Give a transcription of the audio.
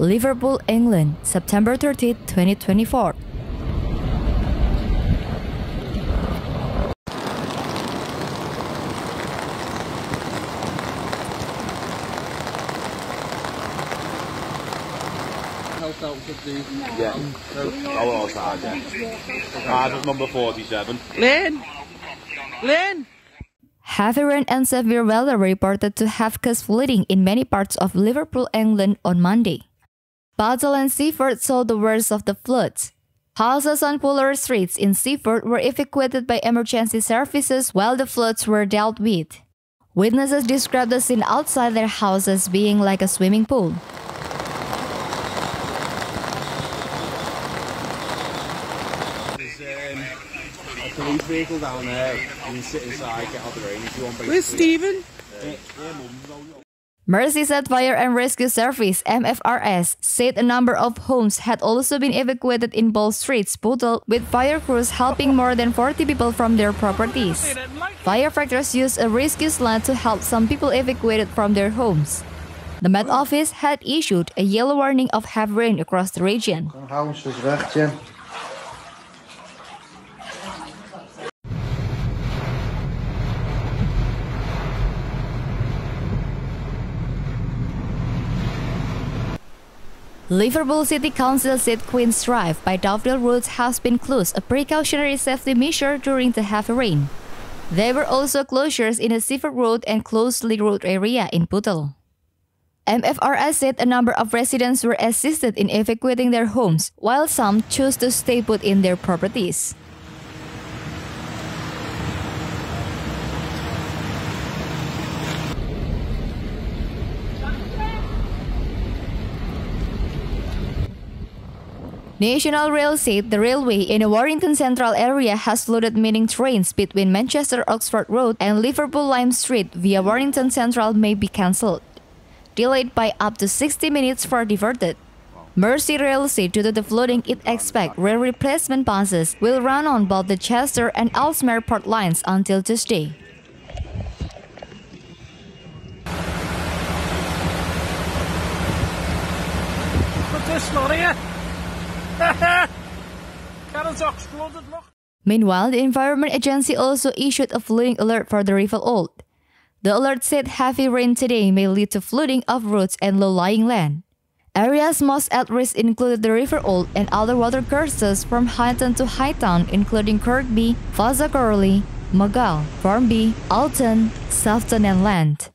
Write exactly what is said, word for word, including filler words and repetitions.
Liverpool, England, September thirtieth, twenty twenty-four. Yeah, I will also add that. Ours is number forty-seven. Lynn! Lynn! Heavy rain and severe weather reported to have caused flooding in many parts of Liverpool, England on Monday. Bootle and Seaforth saw the worst of the floods. Houses on Bulwer Street in Seaforth were evacuated by emergency services while the floods were dealt with. Witnesses described the scene outside their houses being like a swimming pool. Police vehicle down there, and you sit inside, get out the rain if you want. Where's Stephen? Merseyside Fire and Rescue Service (M F R S) said a number of homes had also been evacuated in Bulwer Street, Bootle, with fire crews helping more than forty people from their properties. Firefighters used a rescue sled to help some people evacuated from their homes. The Met Office had issued a yellow warning of heavy rain across the region. Liverpool City Council said Queen's Drive by Dovedale Road has been closed, a precautionary safety measure during the heavy rain. There were also closures in the Seaforth Road and Closeley Road area in Bootle. M F R S said a number of residents were assisted in evacuating their homes, while some chose to stay put in their properties. National Rail said the railway in the Warrington Central area has flooded, meaning trains between Manchester Oxford Road and Liverpool Lime Street via Warrington Central may be cancelled, delayed by up to sixty minutes for diverted. Merseyrail said due to the flooding it expects rail replacement buses will run on both the Chester and Ellesmere Port lines until Tuesday. But this not here. Meanwhile, the Environment Agency also issued a flooding alert for the River Olt. The alert said heavy rain today may lead to flooding of roads and low-lying land. Areas most at risk included the River Olt and other water courses from Highton to Hightown, including Kirkby, Fossa Corley, Magall, Formby, Alton, Sefton and Land.